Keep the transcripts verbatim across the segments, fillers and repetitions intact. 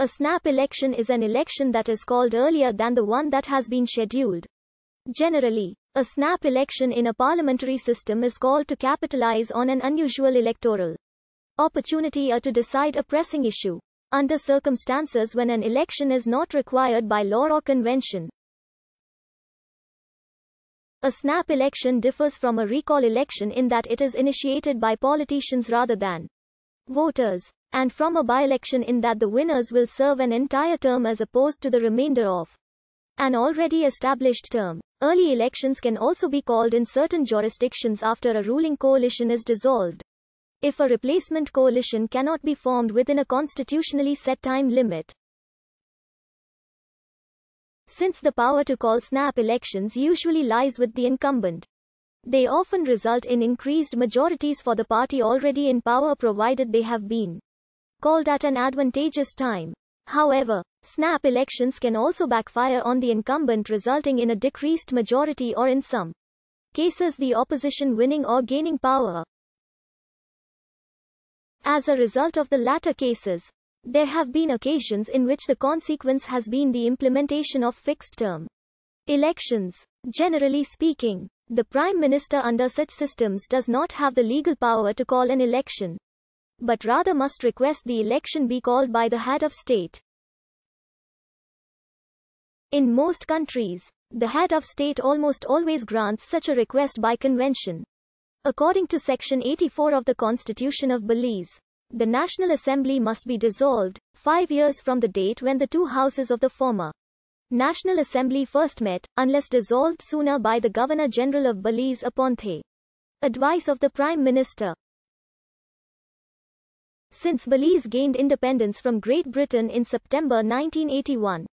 A snap election is an election that is called earlier than the one that has been scheduled. Generally, a snap election in a parliamentary system is called to capitalize on an unusual electoral opportunity or to decide a pressing issue. Under circumstances when an election is not required by law or convention, a snap election differs from a recall election in that it is initiated by politicians rather than voters, and from a by-election in that the winners will serve an entire term as opposed to the remainder of an already established term. Early elections can also be called in certain jurisdictions after a ruling coalition is dissolved, if a replacement coalition cannot be formed within a constitutionally set time limit. Since the power to call snap elections usually lies with the incumbent, they often result in increased majorities for the party already in power, provided they have been called at an advantageous time. However, snap elections can also backfire on the incumbent, resulting in a decreased majority or, in some cases, the opposition winning or gaining power. As a result of the latter cases, there have been occasions in which the consequence has been the implementation of fixed-term elections. Generally speaking, the Prime Minister under such systems does not have the legal power to call an election, but rather must request the election be called by the head of state. In most countries, the head of state almost always grants such a request by convention. According to Section eighty-four of the Constitution of Belize, the National Assembly must be dissolved, five years from the date when the two houses of the former National Assembly first met, unless dissolved sooner by the Governor-General of Belize upon the advice of the Prime Minister. Since Belize gained independence from Great Britain in September nineteen eighty-one,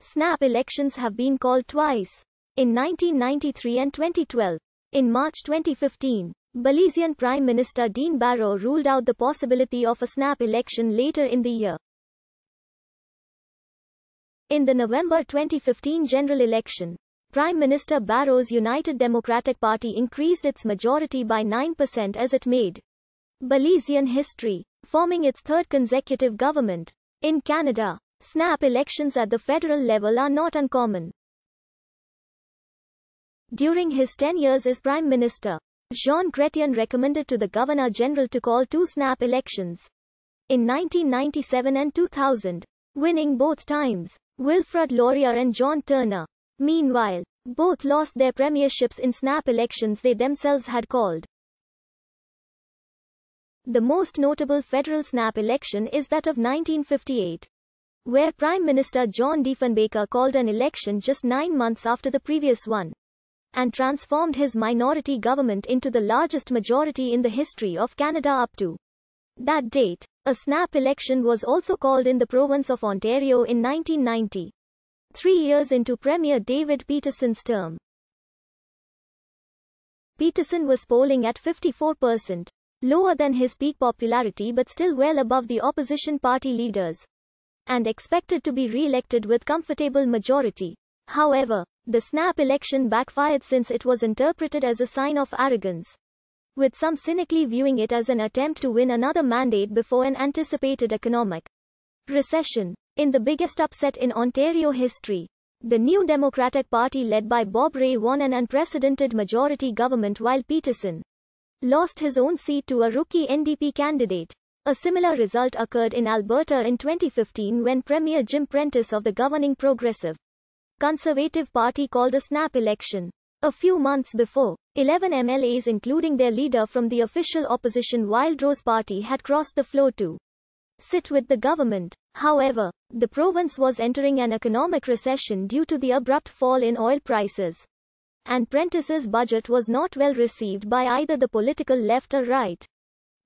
snap elections have been called twice, in nineteen ninety-three and twenty twelve. In March twenty fifteen, Belizean Prime Minister Dean Barrow ruled out the possibility of a snap election later in the year. In the November twenty fifteen general election, Prime Minister Barrow's United Democratic Party increased its majority by nine percent as it made Belizean history, forming its third consecutive government. In Canada, snap elections at the federal level are not uncommon. During his ten years as Prime Minister, Jean Chrétien recommended to the Governor-General to call two snap elections, in nineteen ninety-seven and two thousand, winning both times, Wilfrid Laurier and John Turner. Meanwhile, both lost their premierships in snap elections they themselves had called. The most notable federal snap election is that of nineteen fifty-eight, where Prime Minister John Diefenbaker called an election just nine months after the previous one, and transformed his minority government into the largest majority in the history of Canada up to that date. A snap election was also called in the province of Ontario in nineteen ninety, three years into Premier David Peterson's term. Peterson was polling at fifty-four percent, lower than his peak popularity but still well above the opposition party leaders, and expected to be re-elected with comfortable majority. However, the snap election backfired since it was interpreted as a sign of arrogance, with some cynically viewing it as an attempt to win another mandate before an anticipated economic recession. In the biggest upset in Ontario history, the New Democratic Party led by Bob Rae won an unprecedented majority government while Peterson lost his own seat to a rookie N D P candidate. A similar result occurred in Alberta in twenty fifteen when Premier Jim Prentice of the governing Progressive Conservative Party called a snap election. A few months before, eleven M L As including their leader from the official opposition Wildrose Party had crossed the floor to sit with the government. However, the province was entering an economic recession due to the abrupt fall in oil prices, and Prentice's budget was not well received by either the political left or right.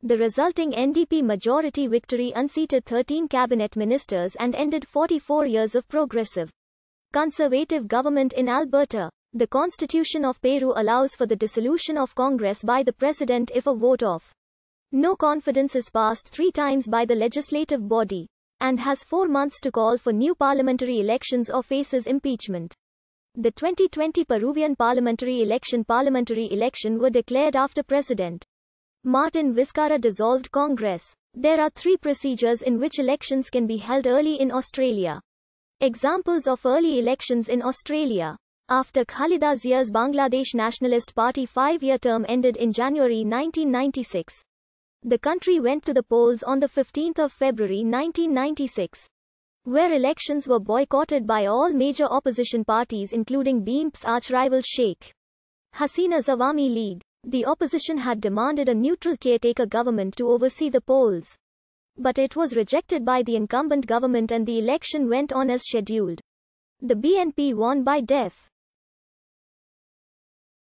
The resulting N D P majority victory unseated thirteen cabinet ministers and ended forty-four years of progressive Conservative government in Alberta. The Constitution of Peru allows for the dissolution of Congress by the president if a vote of no confidence is passed three times by the legislative body, and has four months to call for new parliamentary elections or faces impeachment. The twenty twenty Peruvian parliamentary election parliamentary election were declared after President Martin Vizcarra dissolved Congress. There are three procedures in which elections can be held early in Australia. Examples of early elections in Australia. After Khalida Zia's Bangladesh Nationalist Party five-year term ended in January nineteen ninety-six, the country went to the polls on the fifteenth of February nineteen ninety-six, where elections were boycotted by all major opposition parties including B N P's arch-rival Sheikh Hasina's Awami League. The opposition had demanded a neutral caretaker government to oversee the polls, but it was rejected by the incumbent government and the election went on as scheduled. The B N P won by D E F.